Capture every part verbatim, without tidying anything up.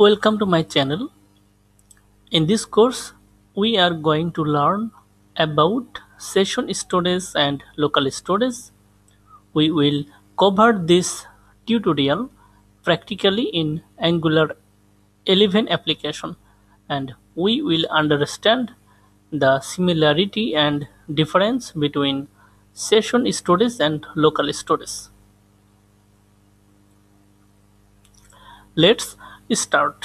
Welcome to my channel. In this course, we are going to learn about session storage and local storage. We will cover this tutorial practically in Angular eleven application, and we will understand the similarity and difference between session storage and local storage. Let's start.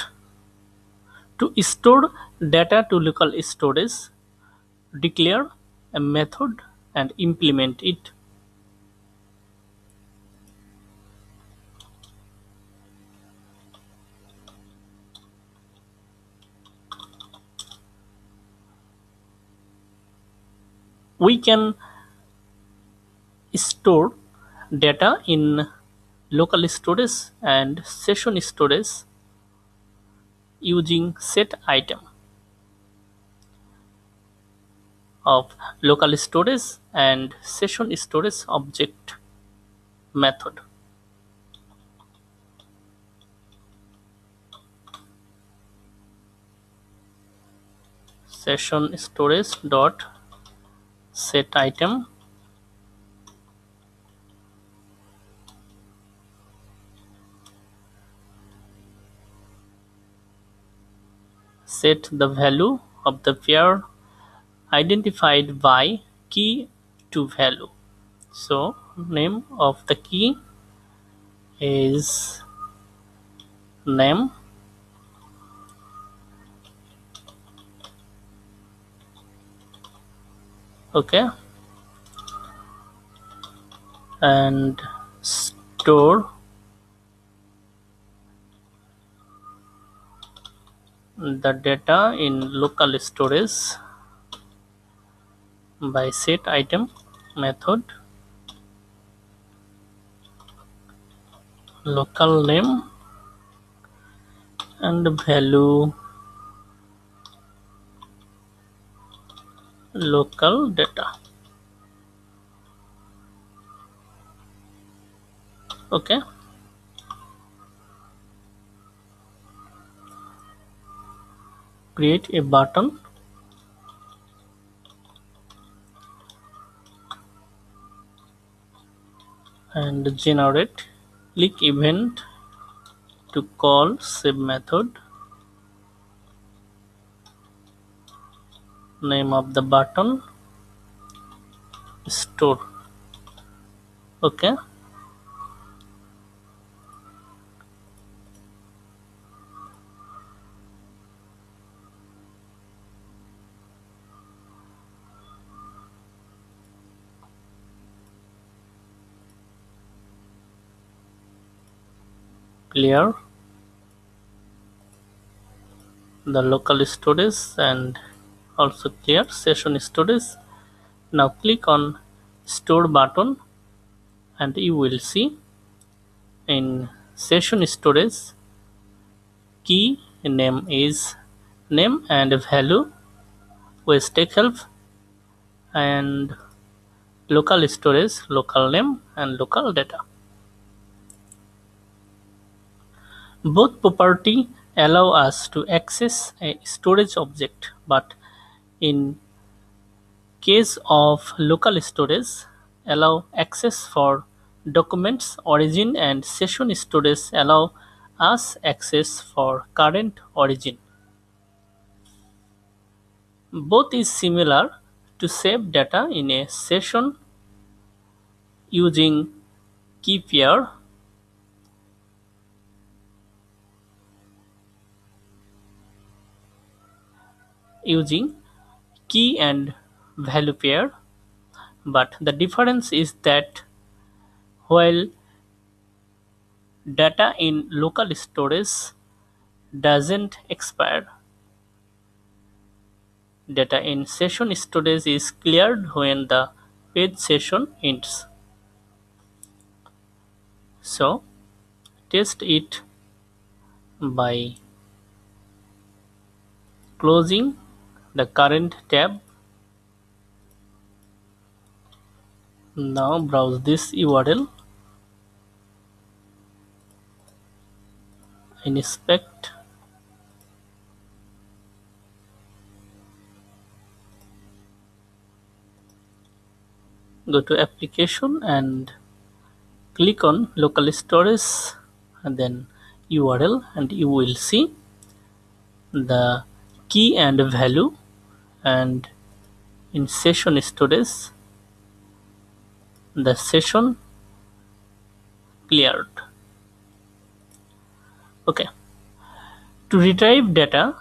To store data to local storage, declare a method and implement it. We can store data in local storage and session storage using set item of local storage and session storage object method. Session storage dot set item set the value of the pair identified by key to value. So name of the key is name, okay, and store the data in local storage by set item method, local name and value local data. Okay. Create a button and generate click event to call save method. Name of the button store. Okay. Clear the local storage and also clear session storage. Now click on store button and you will see in session storage key name is name and value with stack help, and local storage local name and local data. Both property allow us to access a storage object, but in case of local storage, allow access for documents origin, and session storage allow us access for current origin. Both is similar to save data in a session using key pair. Using key and value pair, but the difference is that while data in local storage doesn't expire, data in session storage is cleared when the page session ends. So test it by closing the current tab. Now browse this U R L, inspect go to application and click on local storage and then U R L, and you will see the key and value. And in session storage, the session cleared. Okay, to retrieve data,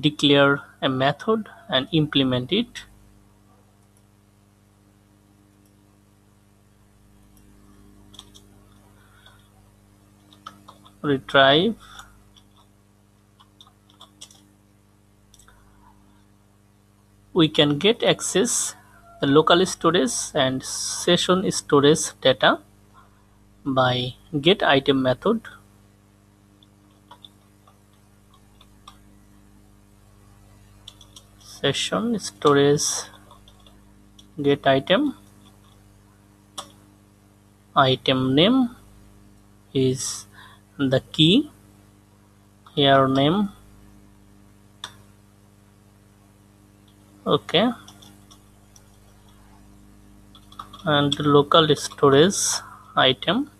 declare a method and implement it. Retrieve we can get access the local storage and session storage data by get item method. Session storage get item, item name is the key, here name. Okay, and local storage item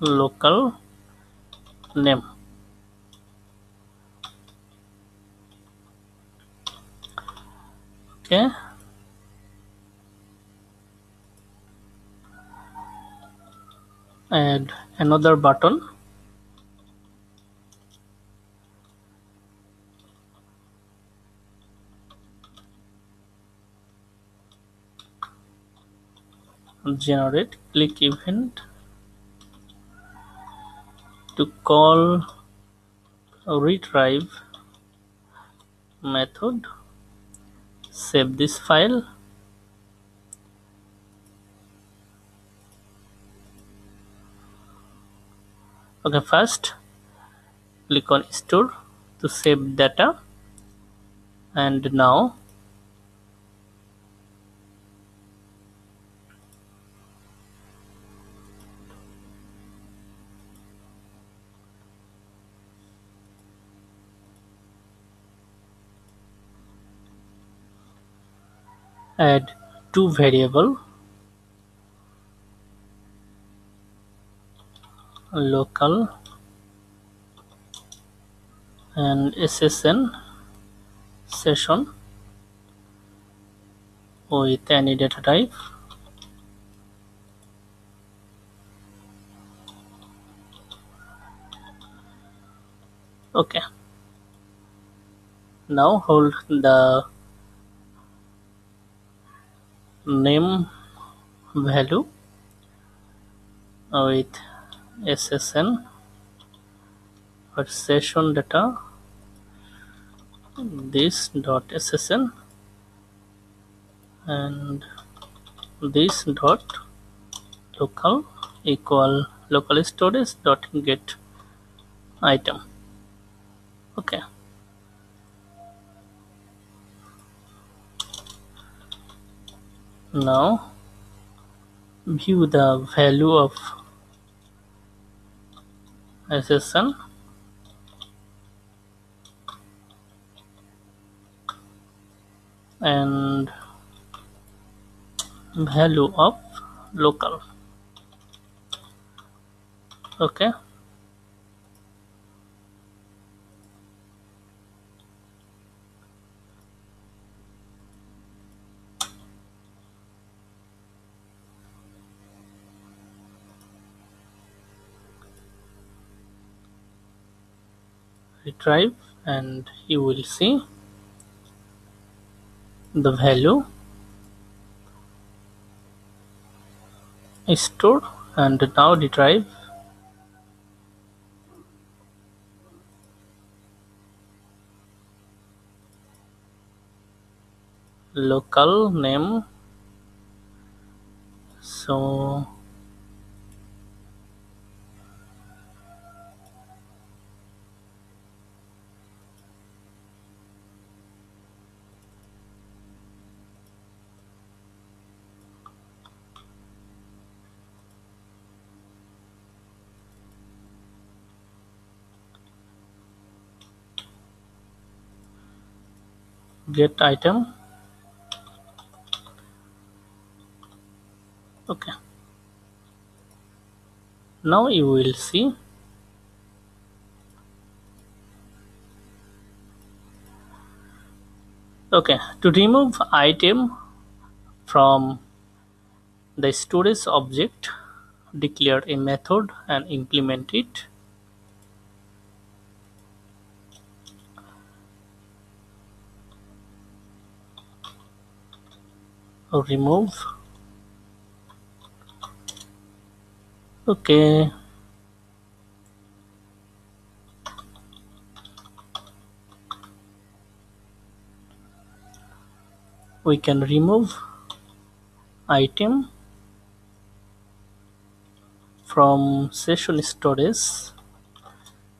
local name. Okay, add another button, generate click event to call retrieve method, save this file. Okay, first click on store to save data, and now add two variable local and session session with any data type. Okay, now hold the name value with session or session data, this dot session and this dot local equal local storage dot get item. Okay, now view the value of session and value of local. Okay, retrieve and you will see the value is stored. And now retrieve local name, so get item. Okay, now you will see okay to remove item from the storage object, declare a method and implement it. Remove. Okay, we can remove item from session storage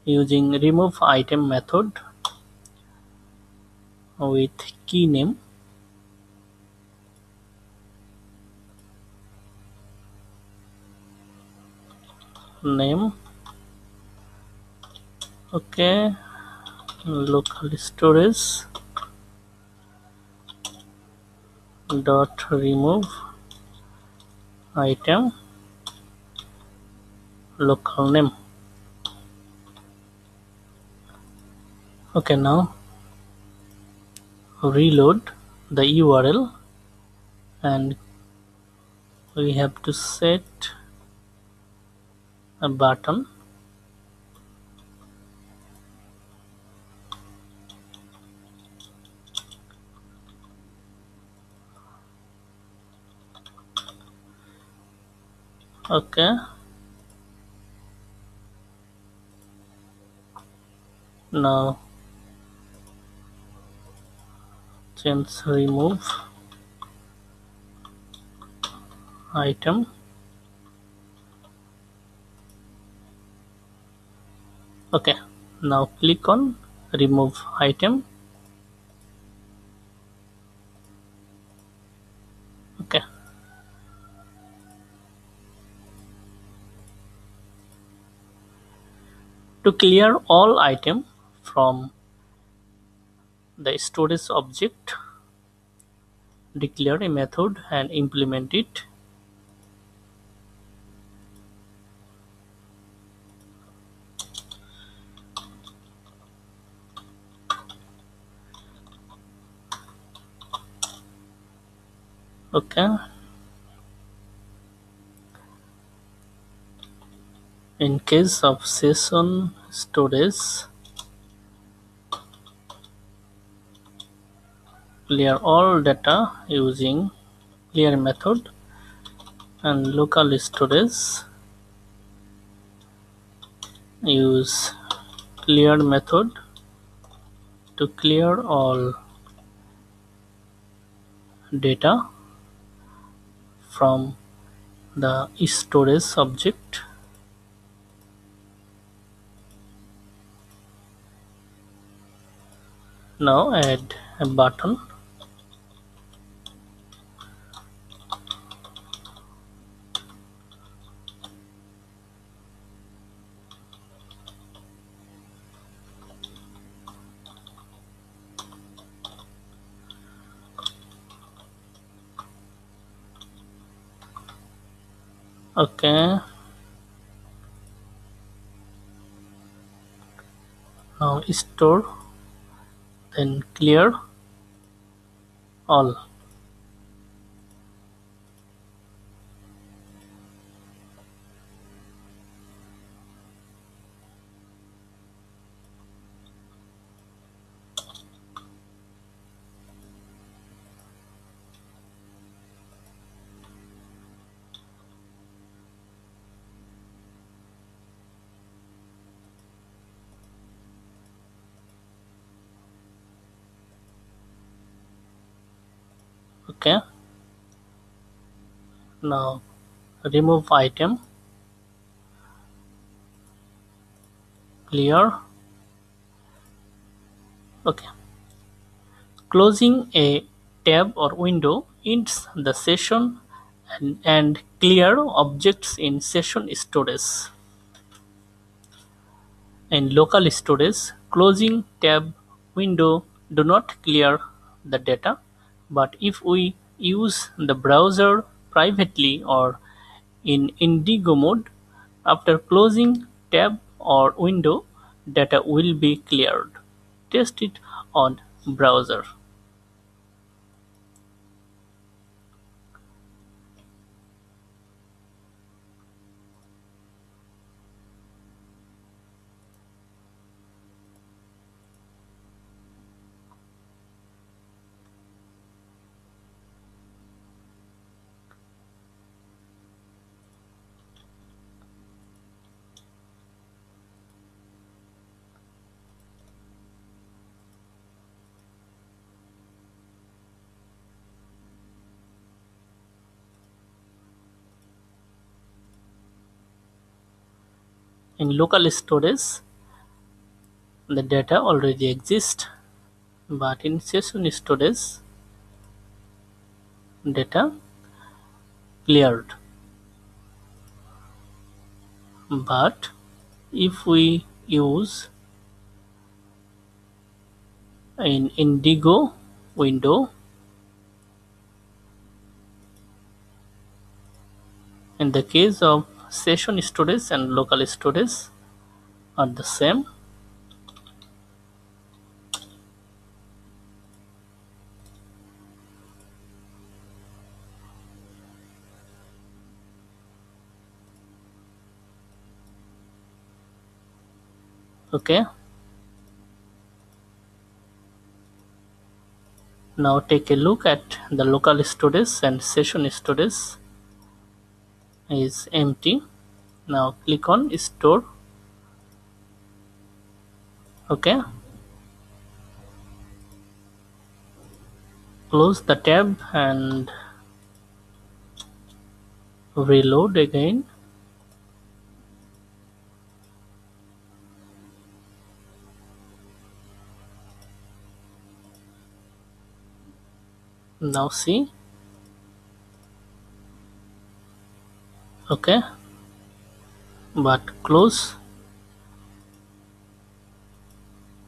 using remove item method with key name. Name okay local storage dot remove item local name. Okay, now reload the U R L and we have to set a button. Okay, now change remove item. Okay, now click on remove item. Okay, to clear all item from the storage object, declare a method and implement it. Okay, in case of session storage, clear all data using clear method and local storage use clear method to clear all data from the storage object. Now add a button. Okay, now store, then clear all. Okay, now remove item, clear. Okay, closing a tab or window ends the session and, and clear objects in session storage. In local storage, closing tab window do not clear the data. But if we use the browser privately or in Indigo mode, after closing tab or window, data will be cleared. Test it on browser. In local storage, the data already exists, but in session storage, data cleared. But if we use an Indigo window, in the case of session storage and local storage are the same. Okay, now take a look at the local storage and session storage is empty. Now click on store. Okay, close the tab and reload again. Now see. Okay, but close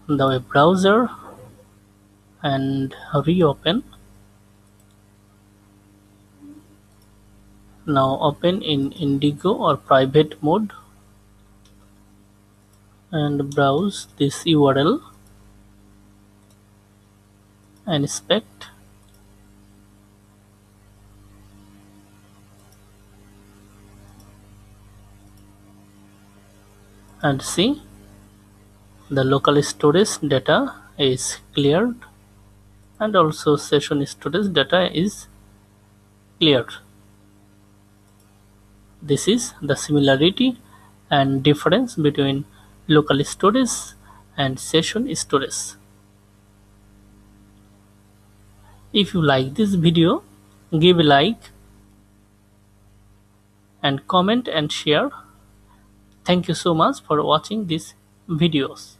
the web browser and reopen. Now open in Indigo or private mode and browse this U R L and inspect. And see, the local storage data is cleared and also session storage data is cleared. This is the similarity and difference between local storage and session storage. If you like this video, give a like and comment and share. Thank you so much for watching these videos.